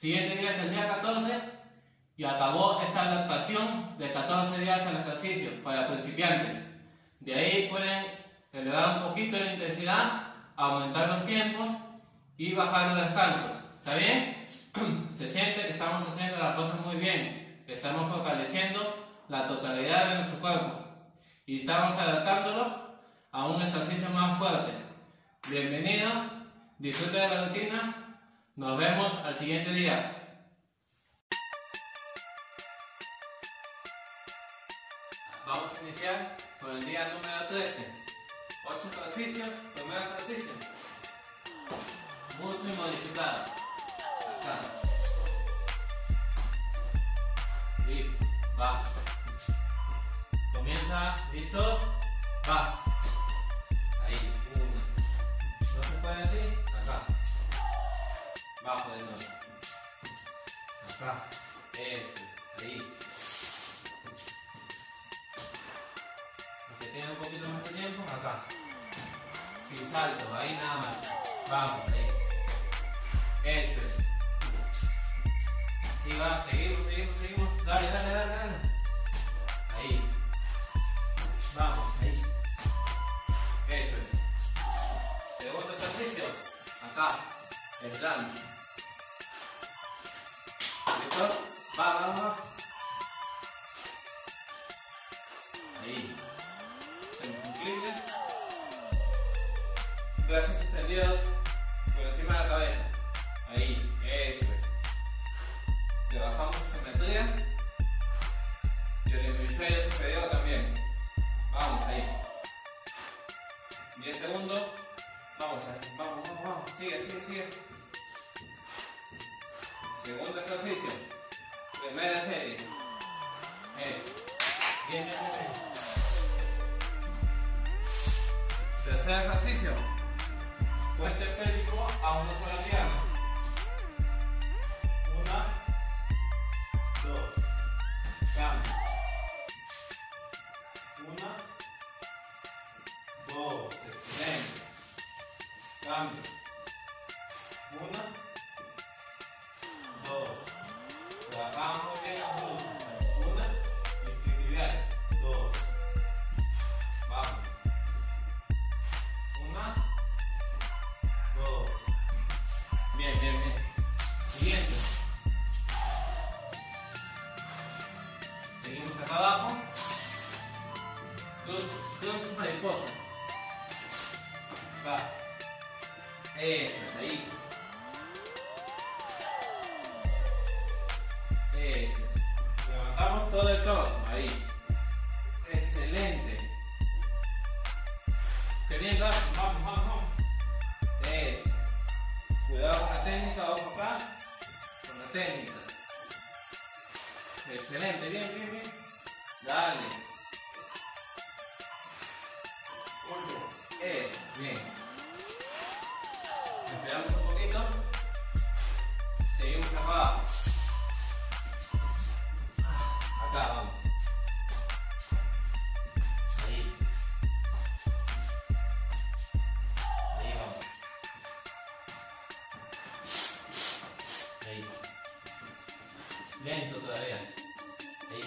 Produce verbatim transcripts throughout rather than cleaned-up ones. Siguiente día es el día catorce y acabó esta adaptación de catorce días al ejercicio para principiantes. De ahí pueden elevar un poquito la intensidad, aumentar los tiempos y bajar los descansos. ¿Está bien? Se siente que estamos haciendo las cosas muy bien, estamos fortaleciendo la totalidad de nuestro cuerpo y estamos adaptándolo a un ejercicio más fuerte. Bienvenido, disfruta de la rutina, nos vemos al siguiente día. Vamos a iniciar con el día número trece, ocho ejercicios. Primer ejercicio, glúteo modificado, acá, listo, baja. Comienza, listos, va. Ahí, uno. No se puede así, acá. Bajo de nuevo. Acá. Eso es, ahí. Los que tienen un poquito más de tiempo, acá. Sin salto, ahí nada más. Vamos, ahí. Eso es. Sí, va, seguimos, seguimos, seguimos. Dale, dale, dale, dale. Ahí. Vamos, ahí. Eso es. Segundo ejercicio. Acá. El dance. ¿Listo? Va, va, va. Ahí. Semicumplible. Brazos extendidos por encima de la cabeza. Ahí. Eso es. Le bajamos la simetría. Y el hemisferio superior también. Vamos, ahí. diez segundos. Vamos, ahí. Vamos, vamos, vamos. Sigue, sigue, sigue. Segundo ejercicio. Primera serie. Eso. Bien, bien, bien. Tercer ejercicio. Puente pélvico a una sola pierna. Una. Dos. Cambio. Dos, excelente. Cambio. Una. Dos. Trabajamos bien las luces. Una. Extendibilidad. Dos. Vamos. Una. Dos. Bien, bien, bien. Siguiente. Seguimos acá abajo. Crunch, crunch mariposa. Acá. Eso es, ahí. Eso es. Levantamos todo el torso, ahí. Excelente. Queriendo, vamos, vamos, vamos. Eso. Cuidado con la técnica, ojo acá. Con la técnica. Excelente, bien, bien, bien. Dale. Uno. Eso, bien. Esperamos un poquito. Seguimos acá abajo. Acá vamos. Ahí. Ahí vamos. Ahí. Lento todavía. Ahí.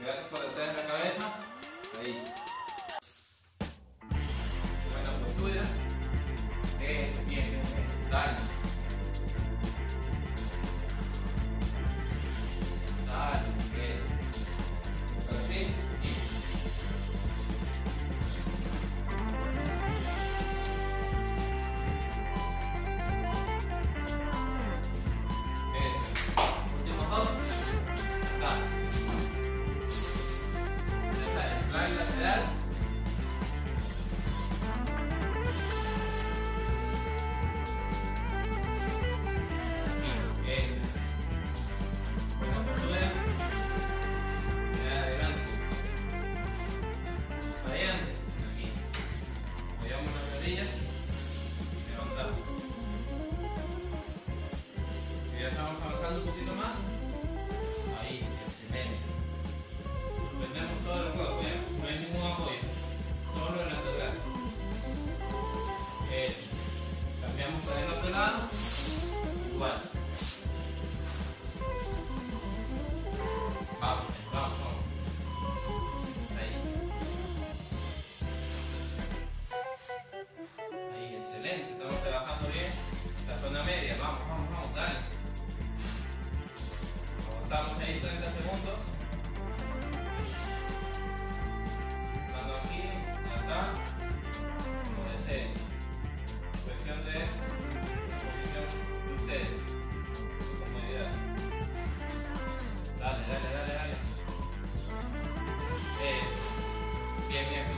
Gracias por detrás en la cabeza. Ahí. Buena postura. Eso, bien, bien, bien. Dale. Dale, eso. Así. Eso. Últimos dos. Dale. That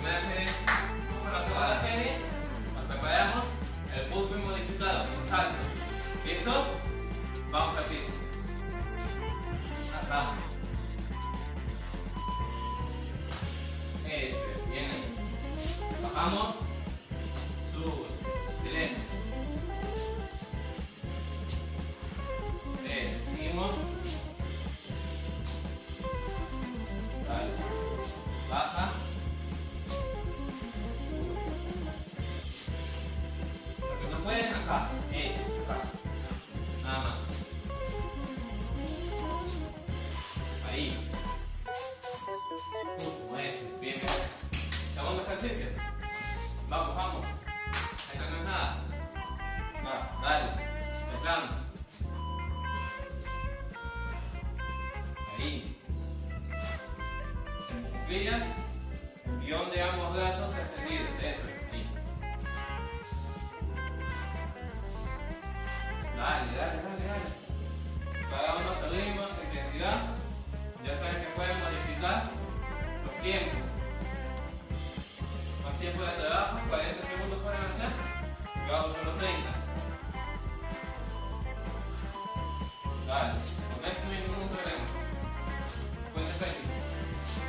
clase, para cerrar la serie, nos preparamos el burpee modificado, un salto. ¿Listos? Vamos al piso. Abajo. Este, bien ahí. Bajamos. Sube. Excelente. Este, seguimos. Dale. Baja. Lo que no pueden acá. Este, acá. Nada más. Ahí. Como ese, bien, bien. Segundo ejercicio. Vamos, vamos. Esto no es nada. No, dale. Mezclamos. Ahí. Sentadillas. Guión de ambos brazos extendidos. Eso. Ahí. Dale, dale, dale, dale. Cada uno subimos intensidad. Ya saben que pueden modificar los tiempos. Más tiempo de trabajo, cuarenta segundos para avanzar. Yo hago solo treinta. Dale, con eso no hay ningún problema. Cuenta técnico.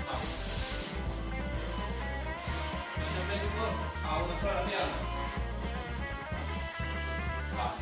Vamos. Cuenta técnico a una sola pierna. Va.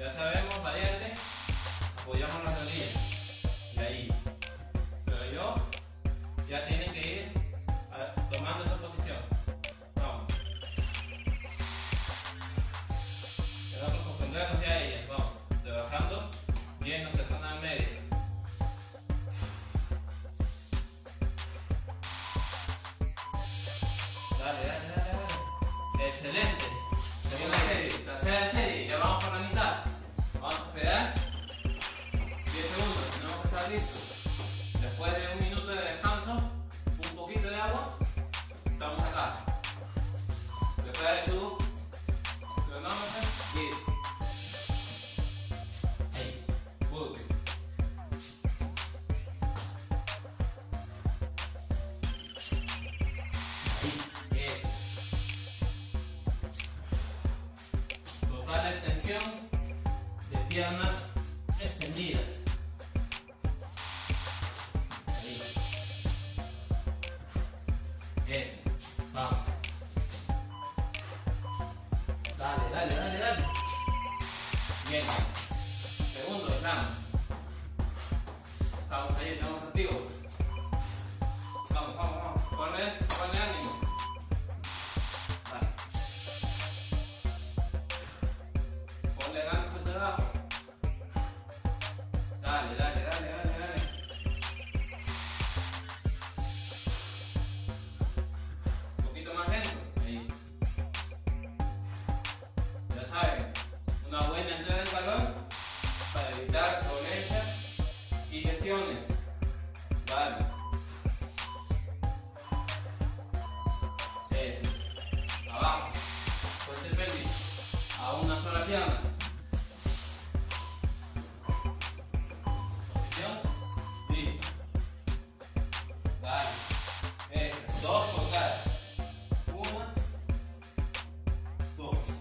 Ya sabemos, variante, apoyamos las rodillas. ya tienen que ir a, tomando esa posición. Vamos. Tenemos que acostumbrarnos ya a ellas. Vamos. Trabajando bien nuestra zona media. Dale, dale, dale, dale. Excelente. Segunda serie. Tercera serie. Ya vamos por la mitad. Vamos a esperar diez segundos. Tenemos que estar listos. Después de un minuto de descanso, un poquito de agua, estamos acá. Prepara el su cronómetro y ahí, vuelve. Ahí, eso. Total extensión de piernas extendidas. Bien, segundo, estamos. Estamos ahí, estamos activos. Vamos, vamos, vamos. Ponle, ponle ánimo. Vale. Ponle ganas al trabajo. Dale, dale, dale, dale, dale. Un poquito más lento. Ahí. Ya saben. Una buena entrada en calor para evitar dolencias y lesiones. Vale. Eso. Abajo. Suelta el pelvis. A una sola pierna. Posición. Listo. Vale. Eso. Dos por cada. Dos.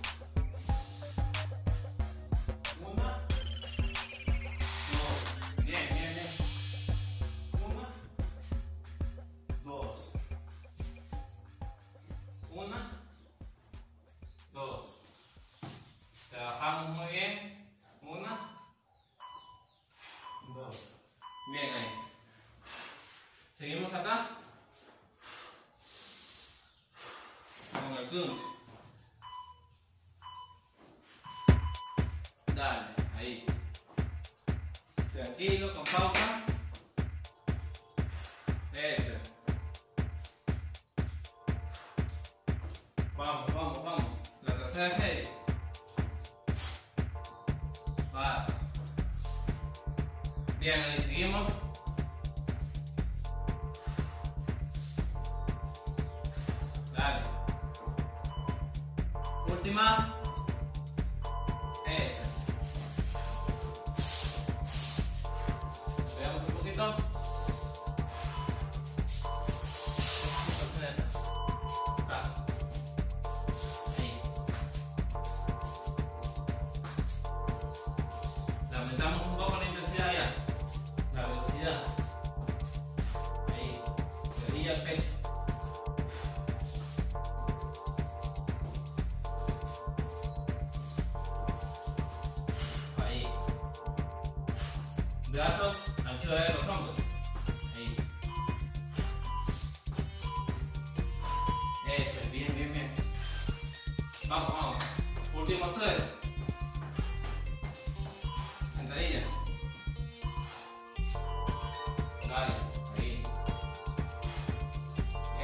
Trabajamos muy bien. Una. Dos. Bien ahí. Seguimos acá. Con el crunch. Dale, ahí. Tranquilo, con pausa. Eso. Vamos, vamos, vamos. La tercera serie. Vale. Bien, ahí seguimos. Dale. Última. Eso. Veamos un poquito. Aumentamos un poco la intensidad ya, la velocidad. Ahí, rodilla al pecho. Ahí. Brazos, anchura de los hombros. Ahí. Eso, bien, bien, bien. Vamos, vamos. Últimos tres. Sentadilla. Dale, ahí.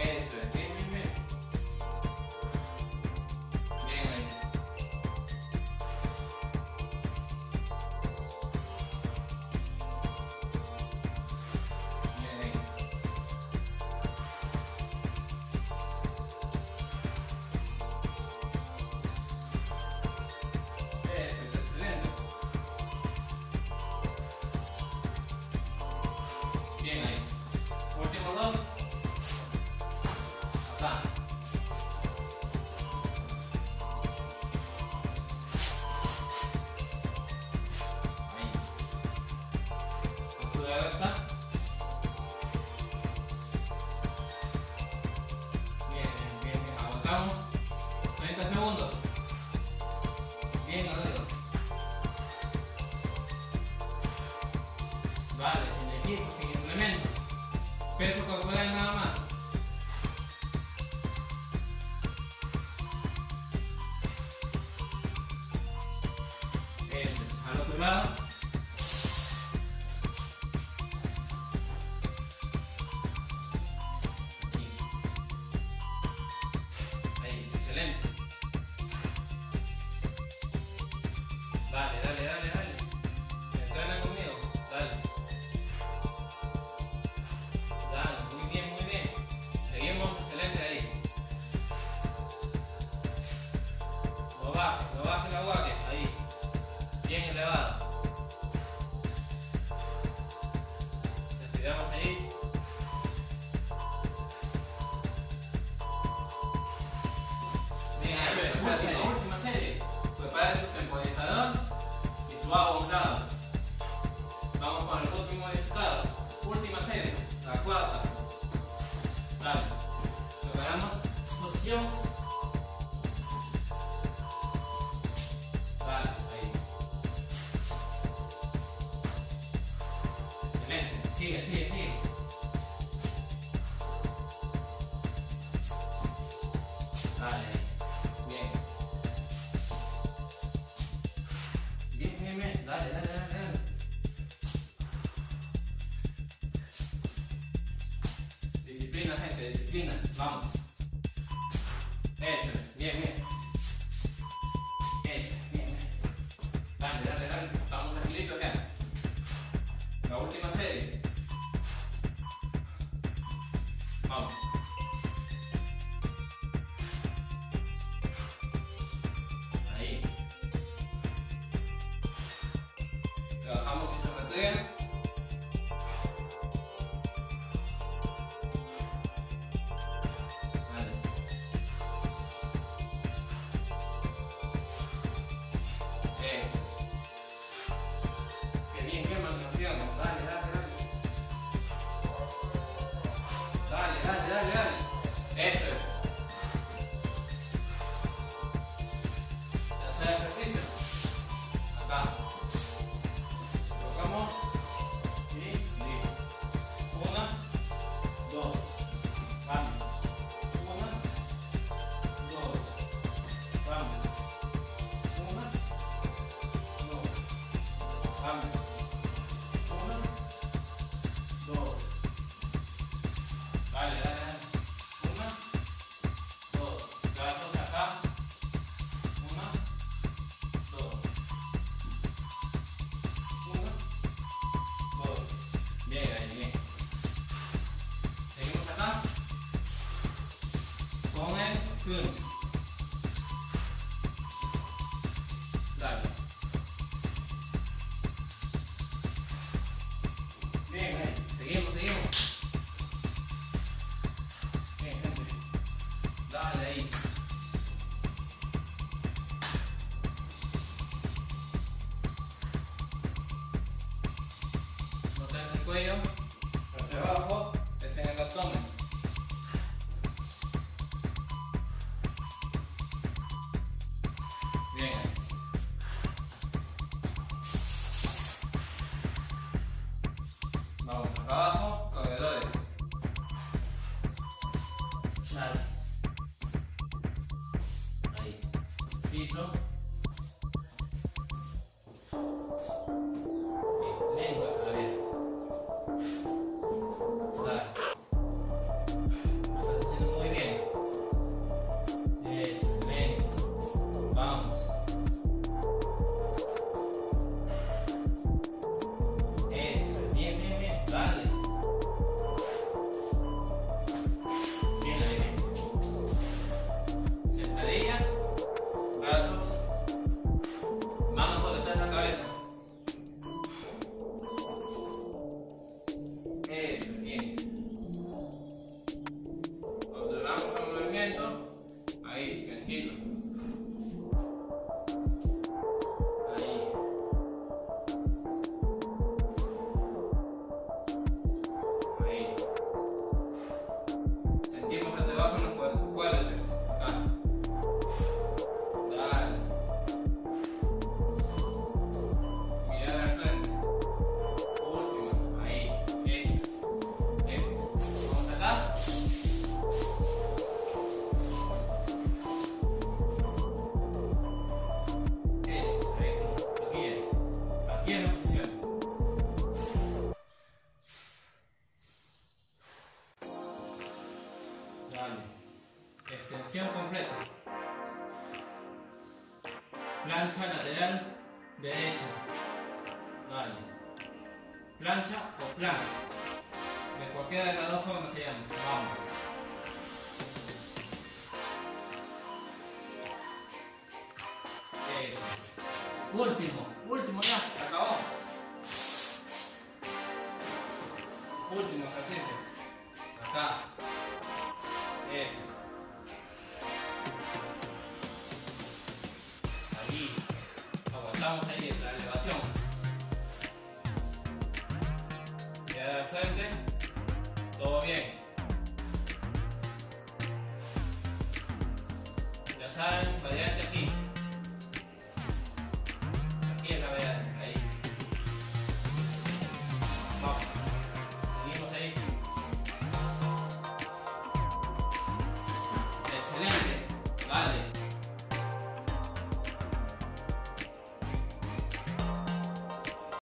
Eso es, bien, bien, bien. Bien ahí. Bien ahí. Bien ahí. Últimos dos. Acá. Ahí. Postura recta. Bien, bien, bien. Aguantamos. treinta segundos. Bien, adiós. Vale, sin equipo, sin elementos. Peso corporal nada más. Eso es, al otro lado. Aquí. Ahí, excelente. Dale, dale, dale, dale. Entrena conmigo, dale. Sigue, sigue, sigue. Dale, bien. Bien, bien, bien. Dale, dale, dale, dale. Disciplina, gente, disciplina. Vamos. Eso es, bien, bien. Eso, bien. Dale, dale, dale. Vamos agilito acá. La última serie. Dale. Bien, ahí. aquí en la posición. Dale. Extensión completa. Plancha lateral derecha. Dale. Plancha o plancha. De cualquiera de las dos formas se llama. Vamos. Eso es. Último, último ya, se acabó. Último ejercicio. Acá. Eso es. Ahí. Aguantamos ahí la elevación. Queda de frente. Todo bien. Ya saben, variante aquí.